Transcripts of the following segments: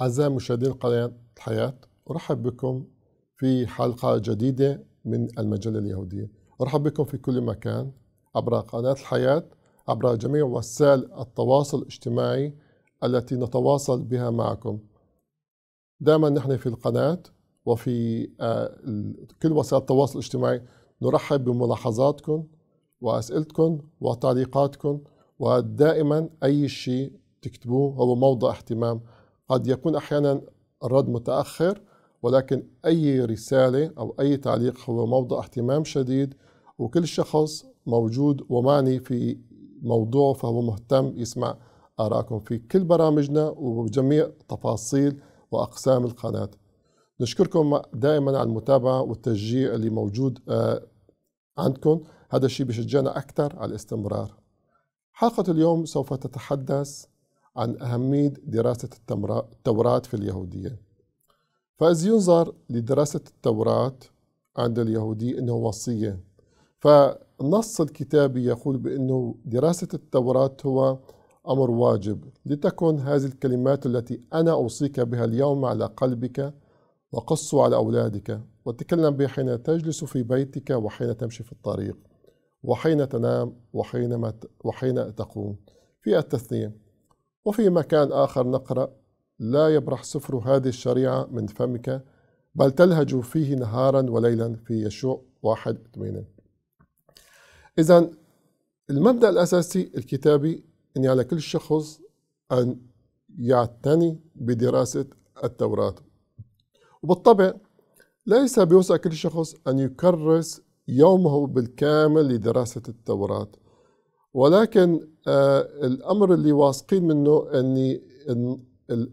أعزائي مشاهدين قناة الحياة، أرحب بكم في حلقة جديدة من المجلة اليهودية. أرحب بكم في كل مكان عبر قناة الحياة، عبر جميع وسائل التواصل الاجتماعي التي نتواصل بها معكم. دائما نحن في القناة وفي كل وسائل التواصل الاجتماعي نرحب بملاحظاتكم وأسئلتكم وتعليقاتكم، ودائما أي شيء تكتبوه هو موضع اهتمام. قد يكون أحيانا الرد متأخر، ولكن أي رسالة أو أي تعليق هو موضع اهتمام شديد، وكل شخص موجود ومعني في موضوع فهو مهتم يسمع آراءكم في كل برامجنا وجميع تفاصيل وأقسام القناة. نشكركم دائما على المتابعة والتشجيع اللي موجود عندكم، هذا الشيء بيشجعنا أكثر على الاستمرار. حلقة اليوم سوف تتحدث عن أهمية دراسة التوراة في اليهودية. فإذ ينظر لدراسة التوراة عند اليهودي أنه وصية، فالنص الكتابي يقول بأنه دراسة التوراة هو أمر واجب، لتكن هذه الكلمات التي أنا أوصيك بها اليوم على قلبك وقص على أولادك، وتكلم بها حين تجلس في بيتك وحين تمشي في الطريق وحين تنام وحين تقوم، في التثنية. وفي مكان آخر نقرأ: لا يبرح سفر هذه الشريعة من فمك بل تلهج فيه نهارا وليلا، في يشوع 1:8. إذن المبدأ الأساسي الكتابي أن على كل شخص أن يعتني بدراسة التوراة، وبالطبع ليس بوسع كل شخص أن يكرس يومه بالكامل لدراسة التوراة، ولكن الأمر اللي واثقين منه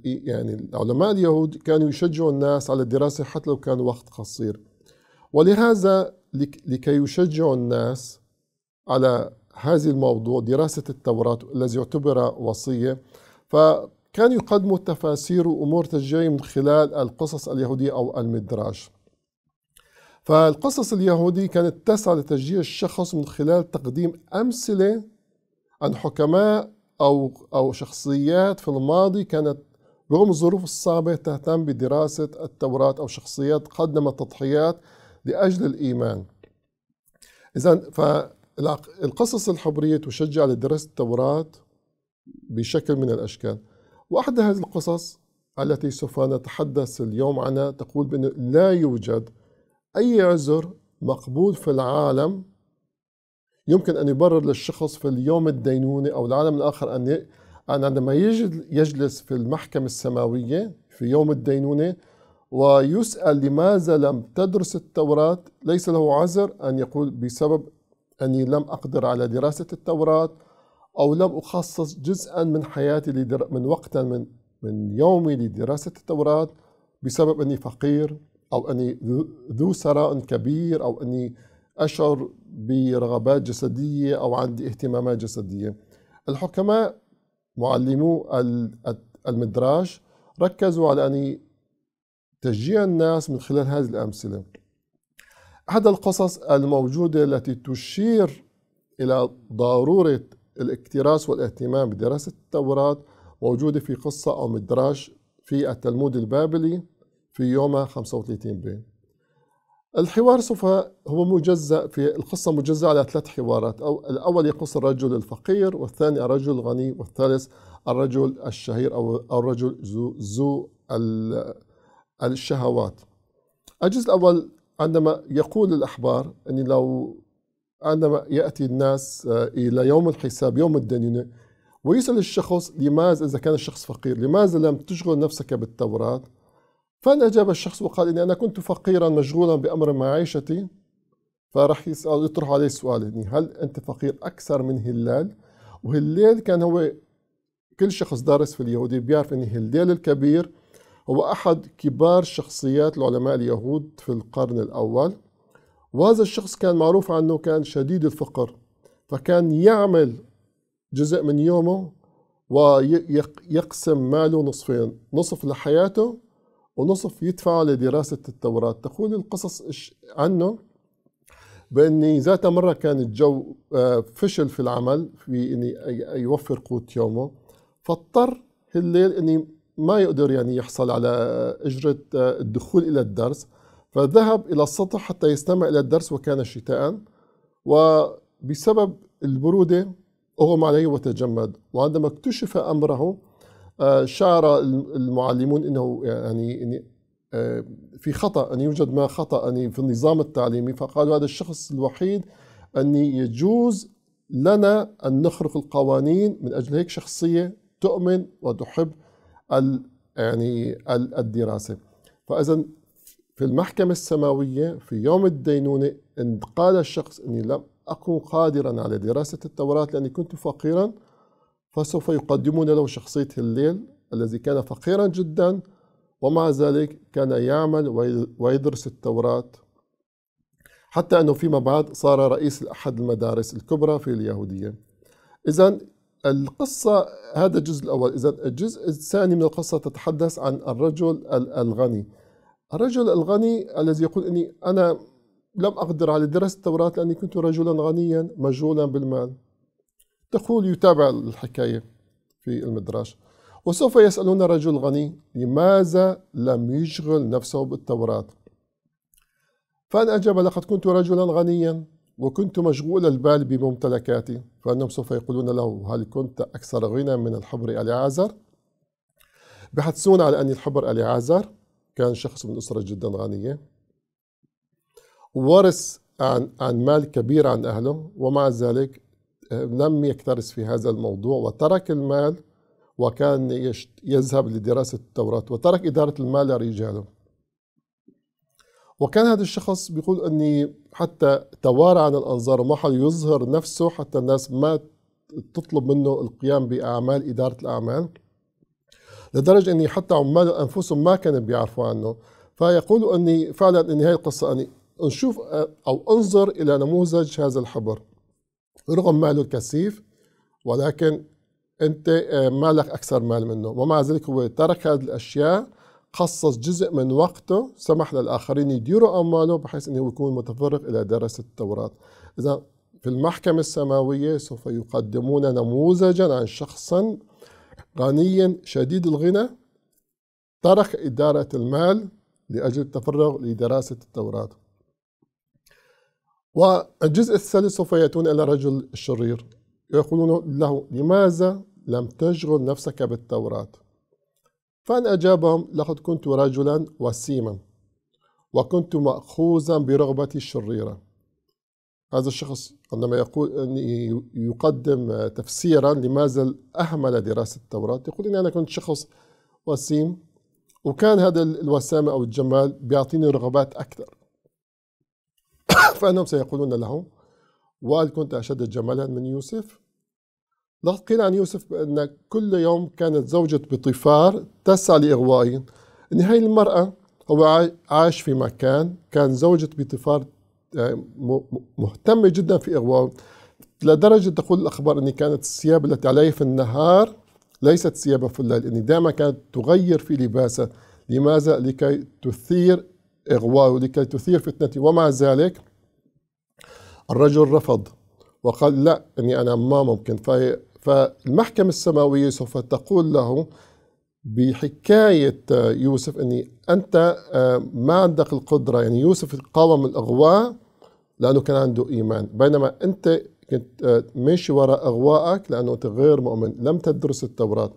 يعني علماء اليهود كانوا يشجعوا الناس على الدراسة حتى لو كان وقت قصير، ولهذا لكي يشجعوا الناس على هذا الموضوع دراسة التوراة الذي يعتبر وصية، فكانوا يقدموا تفاسير وأمور تشجيعية من خلال القصص اليهودية أو المدراش. فالقصص اليهودية كانت تسعى لتشجيع الشخص من خلال تقديم أمثلة عن حكماء أو شخصيات في الماضي كانت رغم الظروف الصعبة تهتم بدراسة التوراة، أو شخصيات قدمت تضحيات لأجل الإيمان. إذن فالقصص الحبرية تشجع لدراسة التوراة بشكل من الأشكال. وأحد هذه القصص التي سوف نتحدث اليوم عنها تقول بأنه لا يوجد أي عذر مقبول في العالم يمكن أن يبرر للشخص في اليوم الدينوني أو العالم الآخر أن عندما يجلس في المحكمة السماوية في يوم الدينونة ويسأل لماذا لم تدرس التوراة، ليس له عذر أن يقول بسبب أني لم أقدر على دراسة التوراة، أو لم أخصص جزءا من حياتي من وقتا من يومي لدراسة التوراة بسبب أني فقير، أو أني ذو ثراء كبير، أو أني أشعر برغبات جسدية أو عندي اهتمامات جسدية. الحكماء معلمو المدراش ركزوا على أن تشجيع الناس من خلال هذه الأمثلة. أحد القصص الموجودة التي تشير إلى ضرورة الاكتراث والاهتمام بدراسة التوراة موجودة في قصة أو مدراش في التلمود البابلي في يومها 35 بي. الحوار سوف هو مجزأ، في القصة مجزأة على ثلاث حوارات. الأول يقص الرجل الفقير، والثاني الرجل الغني، والثالث الرجل الشهير أو الرجل ذو الشهوات. الجزء الأول عندما يقول الأحبار أن لو عندما يأتي الناس إلى يوم الحساب يوم الدينونة ويسأل الشخص لماذا، إذا كان الشخص فقير، لماذا لم تشغل نفسك بالتوراة؟ فأجاب الشخص وقال إني أنا كنت فقيرا مشغولا بأمر معيشتي. فراح يسأل، يطرح عليه سؤال إني هل أنت فقير أكثر من هلال؟ وهلال كان هو، كل شخص دارس في اليهودية بيعرف إن هلال الكبير هو أحد كبار شخصيات العلماء اليهود في القرن الأول، وهذا الشخص كان معروف عنه كان شديد الفقر، فكان يعمل جزء من يومه ويقسم ماله نصفين، نصف لحياته ونصف يدفعه لدراسة التوراة. تقول القصص عنه بأن ذات مرة كان الجو فشل في العمل في أن يوفر قوت يومه، فاضطر هلال أن ما يقدر يعني يحصل على أجرة الدخول إلى الدرس، فذهب إلى السطح حتى يستمع إلى الدرس، وكان شتاء، وبسبب البرودة أغمى عليه وتجمد. وعندما اكتشف أمره شعر المعلمون أنه يعني في خطأ، أن يوجد ما خطأ في النظام التعليمي، فقالوا هذا الشخص الوحيد أن يجوز لنا أن نخرق القوانين، من أجل هيك شخصية تؤمن وتحب يعني الدراسة. فإذا في المحكمة السماوية في يوم الدينونة إن قال الشخص أني لم أكن قادرا على دراسة التوراة لأني كنت فقيرا، فسوف يقدمون له شخصية هلال الذي كان فقيرا جدا ومع ذلك كان يعمل ويدرس التوراة، حتى أنه فيما بعد صار رئيس أحد المدارس الكبرى في اليهودية. إذن القصة، هذا الجزء الأول. إذن الجزء الثاني من القصة تتحدث عن الرجل الغني، الرجل الغني الذي يقول أني أنا لم أقدر على دراسة التوراة لأني كنت رجلا غنيا مجهولا بالمال. تقول يتابع الحكاية في المدراش، وسوف يسألون رجل غني لماذا لم يشغل نفسه بالتوراة، فأن أجاب لقد كنت رجلا غنيا وكنت مشغول البال بممتلكاتي. فأنهم سوف يقولون له هل كنت أكثر غنى من الحبر اليعازر؟ بحثون على أن الحبر اليعازر كان شخص من أسرة جدا غنية، ورث عن مال كبير عن أهله، ومع ذلك لم يكترث في هذا الموضوع وترك المال، وكان يذهب لدراسة التوراة وترك إدارة المال لرجاله. وكان هذا الشخص بيقول أني حتى توارى عن الأنظار وما حد يظهر نفسه حتى الناس ما تطلب منه القيام بأعمال إدارة الأعمال، لدرجة أني حتى عماله أنفسهم ما كانوا بيعرفوا عنه. فيقول أني فعلا أن هاي القصة، أني نشوف أو أنظر إلى نموذج هذا الحبر، رغم ماله الكثيف ولكن أنت مالك أكثر مال منه، ومع ذلك هو ترك هذه الأشياء، خصص جزء من وقته، سمح للآخرين يديروا أمواله بحيث أنه يكون متفرغ إلى دراسة التوراة. إذا في المحكمة السماوية سوف يقدمون نموذجا عن شخص غني شديد الغنى ترك إدارة المال لأجل التفرغ لدراسة التوراة. والجزء الثالث سوف يأتون إلى رجل الشرير، يقولون له لماذا لم تشغل نفسك بالتوراة؟ فأن أجابهم لقد كنت رجلا وسيما وكنت مأخوذا برغبتي الشريرة. هذا الشخص عندما يقول أني يقدم تفسيرا لماذا أهمل دراسة التوراة، يقول أني أنا كنت شخص وسيم، وكان هذا الوسامة أو الجمال بيعطيني رغبات أكثر. فأنهم سيقولون له وهل كنت أشد جمالا من يوسف؟ لقد قيل عن يوسف بأن كل يوم كانت زوجة بطفار تسعى لإغوائه. إن هاي المرأة هو عاش في مكان كان زوجة بطفار مهتمة جدا في إغوائه، لدرجة تقول الأخبار أن كانت الثياب التي عليه في النهار ليست ثيابه في الليل، أن دائما كانت تغير في لباسه. لماذا؟ لكي تثير إغوائه، لكي تثير فتنته. ومع ذلك الرجل رفض وقال لا، أني أنا ما ممكن. فالمحكمة السماوية سوف تقول له بحكاية يوسف أني أنت ما عندك القدرة، يعني يوسف قاوم الأغواء لأنه كان عنده إيمان، بينما أنت كنت ماشي وراء أغوائك لأنه أنت غير مؤمن، لم تدرس التوراة.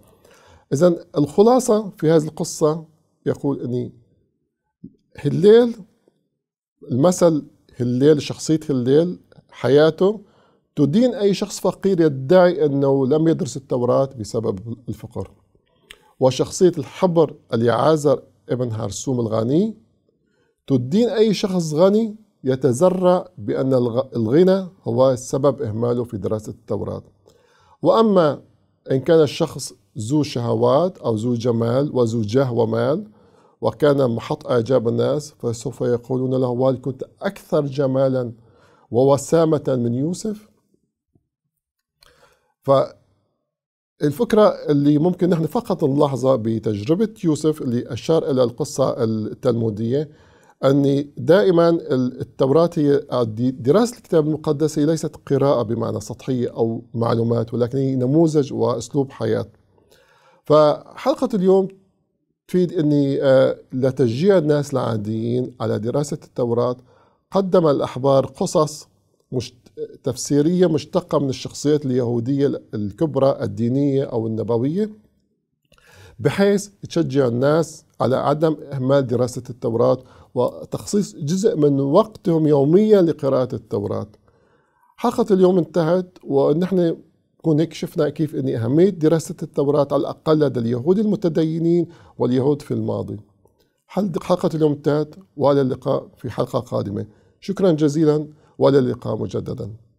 إذن الخلاصة في هذه القصة يقول أني هلال، المثل هلال، شخصية هلال حياته تدين أي شخص فقير يدعي أنه لم يدرس التوراة بسبب الفقر، وشخصية الحبر اليعازر ابن هرسوم الغني تدين أي شخص غني يتزرع بأن الغنى هو سبب إهماله في دراسة التوراة. وأما إن كان الشخص ذو شهوات أو ذو جمال وذو جاه ومال وكان محط إعجاب الناس، فسوف يقولون له وهل كنت أكثر جمالا ووسامة من يوسف؟ فالفكرة اللي ممكن نحن فقط نلاحظها بتجربة يوسف اللي أشار إلى القصة التلمودية، أن دائما التوراة هي دراسة الكتاب المقدس، هي ليست قراءة بمعنى سطحية أو معلومات، ولكن هي نموذج وأسلوب حياة. فحلقة اليوم تفيد أني لتشجيع الناس العاديين على دراسة التوراة قدم الأحبار قصص تفسيرية مشتقة من الشخصيات اليهودية الكبرى الدينية أو النبوية، بحيث تشجع الناس على عدم إهمال دراسة التوراة وتخصيص جزء من وقتهم يوميا لقراءة التوراة. حلقة اليوم انتهت، ونحن كون هيك شفنا كيف أن أهمية دراسة التوراة على الأقل لدى اليهود المتدينين واليهود في الماضي. حلقة اليوم انتهت، وإلى اللقاء في حلقة قادمة. شكرا جزيلا وإلى اللقاء مجددا.